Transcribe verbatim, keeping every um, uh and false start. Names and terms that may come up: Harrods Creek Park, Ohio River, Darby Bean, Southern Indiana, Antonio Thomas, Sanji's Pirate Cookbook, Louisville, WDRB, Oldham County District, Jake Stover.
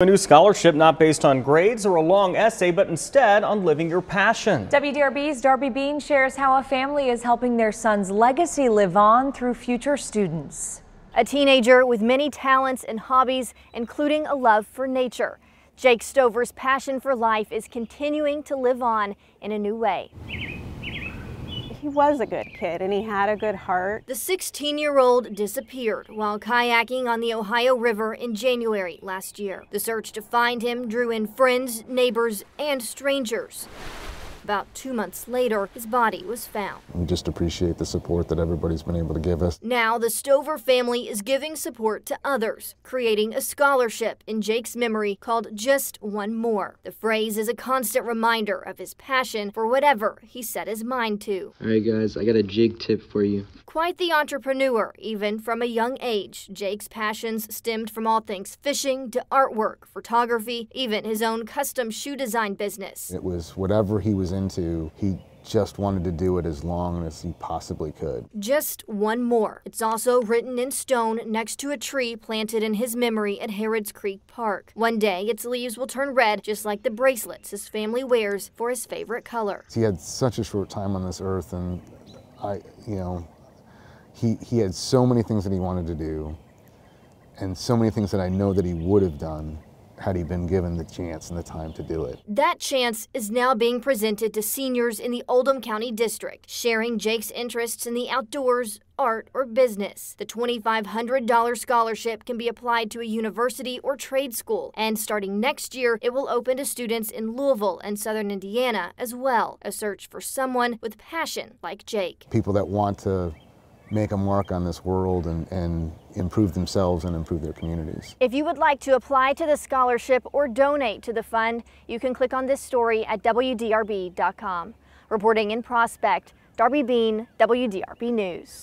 A new scholarship not based on grades or a long essay, but instead on living your passion. W D R B's Darby Bean shares how a family is helping their son's legacy live on through future students. A teenager with many talents and hobbies, including a love for nature. Jake Stover's passion for life is continuing to live on in a new way. He was a good kid and he had a good heart. The sixteen-year-old disappeared while kayaking on the Ohio River in January last year. The search to find him drew in friends, neighbors, and strangers. About two months later, his body was found. We just appreciate the support that everybody's been able to give us. Now the Stover family is giving support to others, creating a scholarship in Jake's memory called Just One More. The phrase is a constant reminder of his passion for whatever he set his mind to. All right, guys, I got a jig tip for you. Quite the entrepreneur, even from a young age. Jake's passions stemmed from all things fishing to artwork, photography, even his own custom shoe design business. It was whatever he was in. Into, he just wanted to do it as long as he possibly could. Just one more. It's also written in stone next to a tree planted in his memory at Harrods Creek Park. One day, its leaves will turn red, just like the bracelets his family wears for his favorite color. He had such a short time on this earth, and I, you know, he, he had so many things that he wanted to do, and so many things that I know that he would have done had he been given the chance and the time to do it. That chance is now being presented to seniors in the Oldham County District, sharing Jake's interests in the outdoors, art, or business. The twenty-five hundred dollar scholarship can be applied to a university or trade school, and starting next year, it will open to students in Louisville and Southern Indiana as well, a search for someone with passion like Jake. People that want to make a mark on this world and, and improve themselves and improve their communities. If you would like to apply to the scholarship or donate to the fund, you can click on this story at W D R B dot com. Reporting in Prospect, Darby Bean, W D R B News.